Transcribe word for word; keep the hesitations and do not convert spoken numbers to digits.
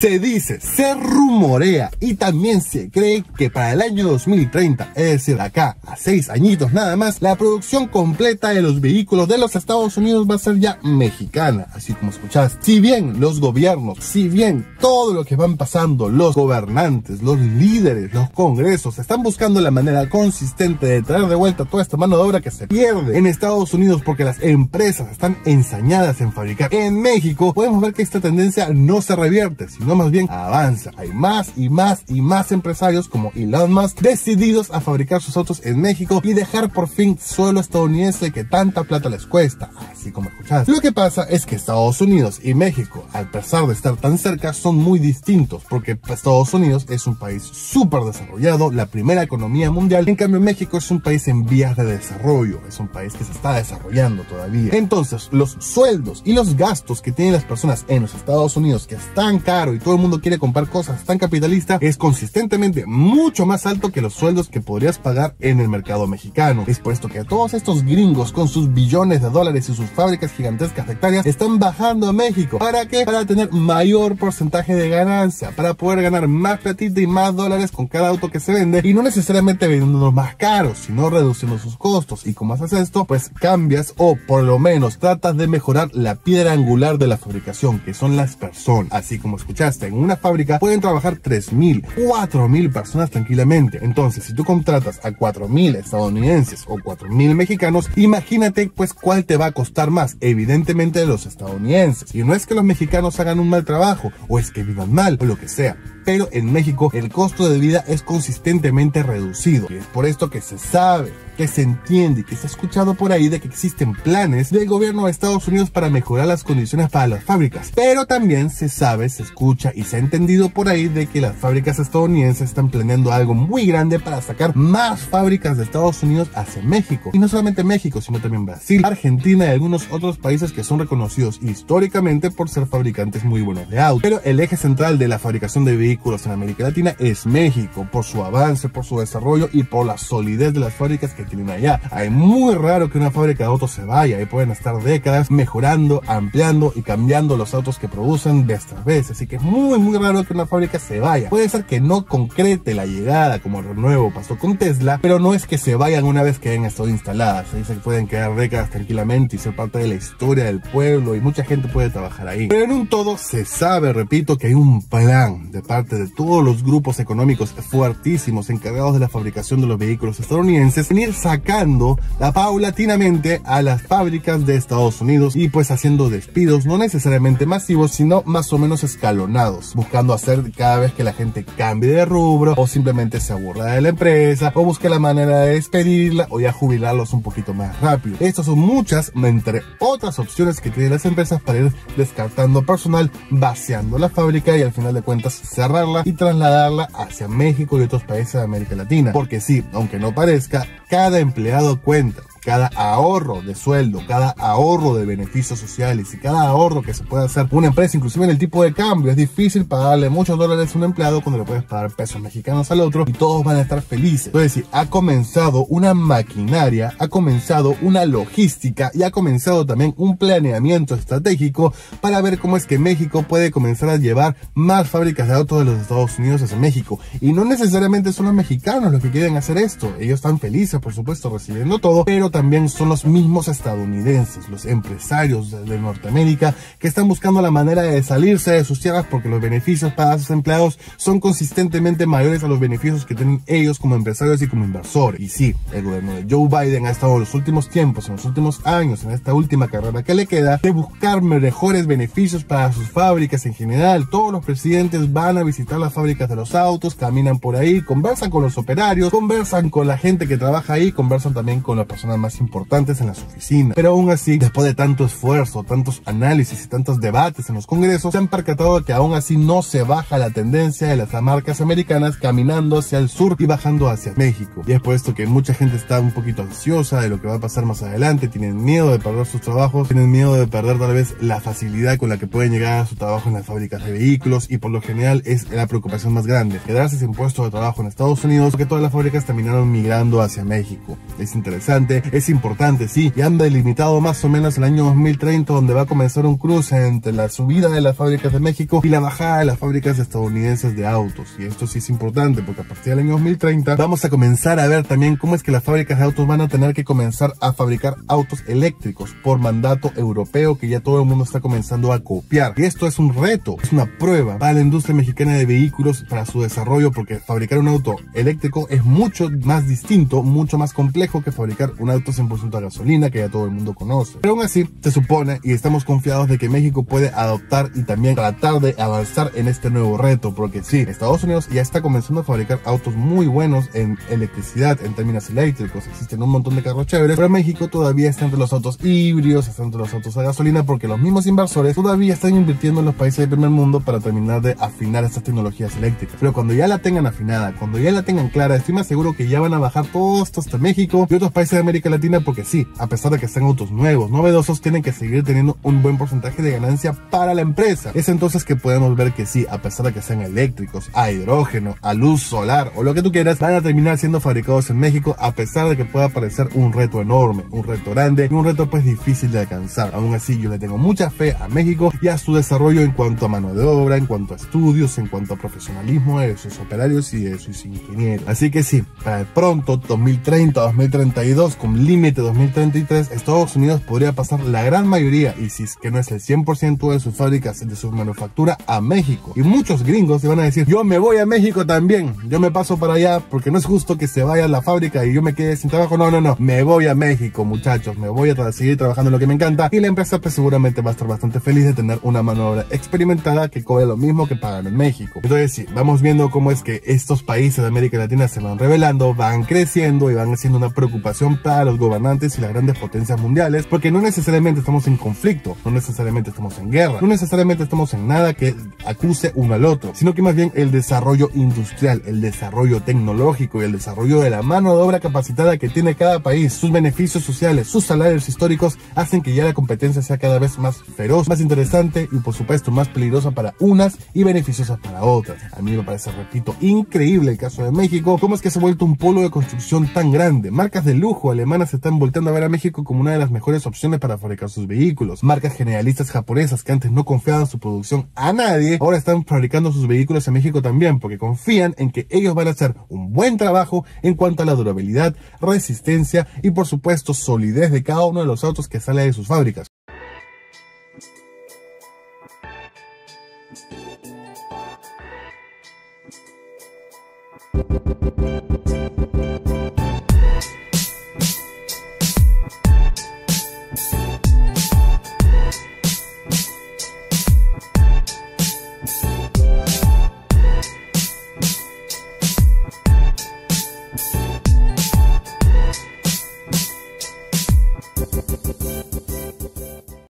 Se dice, se rumorea y también se cree que para el año dos mil treinta, es decir, acá a seis añitos nada más, la producción completa de los vehículos de los Estados Unidos va a ser ya mexicana, así como escuchás. Si bien los gobiernos, si bien todo lo que van pasando, los gobernantes, los líderes, los congresos, están buscando la manera consistente de traer de vuelta toda esta mano de obra que se pierde en Estados Unidos porque las empresas están ensañadas en fabricar en México, podemos ver que esta tendencia no se revierte, sino no más bien avanza. Hay más y más y más empresarios como Elon Musk decididos a fabricar sus autos en México y dejar por fin suelo estadounidense que tanta plata les cuesta, así como escuchás. Lo que pasa es que Estados Unidos y México, al pesar de estar tan cerca, son muy distintos, porque Estados Unidos es un país súper desarrollado, la primera economía mundial, en cambio México es un país en vías de desarrollo, es un país que se está desarrollando todavía. Entonces, los sueldos y los gastos que tienen las personas en los Estados Unidos, que es tan caro y todo el mundo quiere comprar cosas tan capitalista, es consistentemente mucho más alto que los sueldos que podrías pagar en el mercado mexicano. Es por esto que todos estos gringos con sus billones de dólares y sus fábricas gigantescas de hectáreas están bajando a México. ¿Para qué? Para tener mayor porcentaje de ganancia, para poder ganar más platita y más dólares con cada auto que se vende, y no necesariamente vendiéndolos más caros, sino reduciendo sus costos. Y como haces esto, pues cambias, o por lo menos tratas de mejorar la piedra angular de la fabricación, que son las personas. Así como escuchas, en una fábrica pueden trabajar tres mil, cuatro mil personas tranquilamente. Entonces, si tú contratas a cuatro mil estadounidenses o cuatro mil mexicanos, imagínate pues cuál te va a costar más. Evidentemente los estadounidenses. Y no es que los mexicanos hagan un mal trabajo, o es que vivan mal, o lo que sea, pero en México el costo de vida es consistentemente reducido. Y es por esto que se sabe, que se entiende y que se ha escuchado por ahí de que existen planes del gobierno de Estados Unidos para mejorar las condiciones para las fábricas. Pero también se sabe, se escucha y se ha entendido por ahí de que las fábricas estadounidenses están planeando algo muy grande para sacar más fábricas de Estados Unidos hacia México. Y no solamente México, sino también Brasil, Argentina y algunos otros países que son reconocidos históricamente por ser fabricantes muy buenos de autos. Pero el eje central de la fabricación de vehículos en América Latina es México, por su avance, por su desarrollo y por la solidez de las fábricas que tienen allá. Hay muy raro que una fábrica de autos se vaya, y pueden estar décadas mejorando, ampliando y cambiando los autos que producen de estas veces, así que es muy muy raro que una fábrica se vaya. Puede ser que no concrete la llegada, como de nuevo pasó con Tesla, pero no es que se vayan una vez que hayan estado instaladas. Se dice que pueden quedar décadas tranquilamente y ser parte de la historia del pueblo, y mucha gente puede trabajar ahí. Pero en un todo se sabe, repito, que hay un plan de parte de todos los grupos económicos fuertísimos encargados de la fabricación de los vehículos estadounidenses, en ir sacando la paulatinamente a las fábricas de Estados Unidos, y pues haciendo despidos no necesariamente masivos, sino más o menos escalonados, buscando hacer cada vez que la gente cambie de rubro, o simplemente se aburra de la empresa, o busque la manera de despedirla, o ya jubilarlos un poquito más rápido. Estas son muchas, entre otras opciones que tienen las empresas para ir descartando personal, vaciando la fábrica y al final de cuentas cerrar y trasladarla hacia México y otros países de América Latina. Porque sí, aunque no parezca, cada empleado cuenta. Cada ahorro de sueldo, cada ahorro de beneficios sociales y cada ahorro que se puede hacer una empresa, inclusive en el tipo de cambio. Es difícil pagarle muchos dólares a un empleado cuando le puedes pagar pesos mexicanos al otro, y todos van a estar felices. Entonces sí, ha comenzado una maquinaria, ha comenzado una logística y ha comenzado también un planeamiento estratégico para ver cómo es que México puede comenzar a llevar más fábricas de autos de los Estados Unidos hacia México. Y no necesariamente son los mexicanos los que quieren hacer esto. Ellos están felices, por supuesto, recibiendo todo, pero también también son los mismos estadounidenses, los empresarios de, de Norteamérica, que están buscando la manera de salirse de sus tierras porque los beneficios para sus empleados son consistentemente mayores a los beneficios que tienen ellos como empresarios y como inversores. Y sí, el gobierno de Joe Biden ha estado en los últimos tiempos, en los últimos años, en esta última carrera que le queda, de buscar mejores beneficios para sus fábricas en general. Todos los presidentes van a visitar las fábricas de los autos, caminan por ahí, conversan con los operarios, conversan con la gente que trabaja ahí, conversan también con las personas más importantes en las oficinas. Pero aún así, después de tanto esfuerzo, tantos análisis y tantos debates en los congresos, se han percatado que aún así no se baja la tendencia de las marcas americanas caminando hacia el sur y bajando hacia México. Y es por esto que mucha gente está un poquito ansiosa de lo que va a pasar más adelante, tienen miedo de perder sus trabajos, tienen miedo de perder tal vez la facilidad con la que pueden llegar a su trabajo en las fábricas de vehículos, y por lo general es la preocupación más grande, quedarse sin puesto de trabajo en Estados Unidos, porque todas las fábricas terminaron migrando hacia México. Es interesante es importante, sí, y anda delimitado más o menos el año dos mil treinta, donde va a comenzar un cruce entre la subida de las fábricas de México y la bajada de las fábricas estadounidenses de autos. Y esto sí es importante, porque a partir del año dos mil treinta vamos a comenzar a ver también cómo es que las fábricas de autos van a tener que comenzar a fabricar autos eléctricos por mandato europeo, que ya todo el mundo está comenzando a copiar. Y esto es un reto, es una prueba para la industria mexicana de vehículos, para su desarrollo, porque fabricar un auto eléctrico es mucho más distinto, mucho más complejo que fabricar un auto cien por ciento a gasolina, que ya todo el mundo conoce. Pero aún así, se supone y estamos confiados de que México puede adoptar y también tratar de avanzar en este nuevo reto, porque sí, Estados Unidos ya está comenzando a fabricar autos muy buenos en electricidad, en términos eléctricos, existen un montón de carros chéveres, pero México todavía está entre los autos híbridos, está entre los autos a gasolina, porque los mismos inversores todavía están invirtiendo en los países del primer mundo para terminar de afinar estas tecnologías eléctricas. Pero cuando ya la tengan afinada, cuando ya la tengan clara, estoy más seguro que ya van a bajar todo esto hasta México y otros países de América Latina, porque sí, a pesar de que sean autos nuevos, novedosos, tienen que seguir teniendo un buen porcentaje de ganancia para la empresa. Es entonces que podemos ver que sí, a pesar de que sean eléctricos, a hidrógeno, a luz solar o lo que tú quieras, van a terminar siendo fabricados en México, a pesar de que pueda parecer un reto enorme, un reto grande y un reto pues difícil de alcanzar. Aún así, yo le tengo mucha fe a México y a su desarrollo en cuanto a mano de obra, en cuanto a estudios, en cuanto a profesionalismo de sus operarios y de sus ingenieros. Así que sí, para de pronto dos mil treinta, dos mil treinta y dos, con límite dos mil treinta y tres, Estados Unidos podría pasar la gran mayoría, y si es que no es el cien por ciento de sus fábricas, de su manufactura, a México. Y muchos gringos se van a decir, yo me voy a México también, yo me paso para allá, porque no es justo que se vaya a la fábrica y yo me quede sin trabajo. No, no, no, me voy a México, muchachos, me voy a tra seguir trabajando en lo que me encanta, y la empresa pues seguramente va a estar bastante feliz de tener una mano de obra experimentada que cobre lo mismo que pagan en México. Entonces sí, vamos viendo cómo es que estos países de América Latina se van revelando, van creciendo y van haciendo una preocupación para los gobernantes y las grandes potencias mundiales, porque no necesariamente estamos en conflicto, no necesariamente estamos en guerra, no necesariamente estamos en nada que acuse uno al otro, sino que más bien el desarrollo industrial, el desarrollo tecnológico y el desarrollo de la mano de obra capacitada que tiene cada país, sus beneficios sociales, sus salarios históricos, hacen que ya la competencia sea cada vez más feroz, más interesante y por supuesto más peligrosa para unas y beneficiosa para otras. A mí me parece, repito, increíble el caso de México, cómo es que se ha vuelto un polo de construcción tan grande. Marcas de lujo alemanas están volteando a ver a México como una de las mejores opciones para fabricar sus vehículos. Marcas generalistas japonesas que antes no confiaban su producción a nadie, ahora están fabricando sus vehículos en México también, porque confían en que ellos van a hacer un buen trabajo en cuanto a la durabilidad, resistencia y por supuesto solidez de cada uno de los autos que sale de sus fábricas.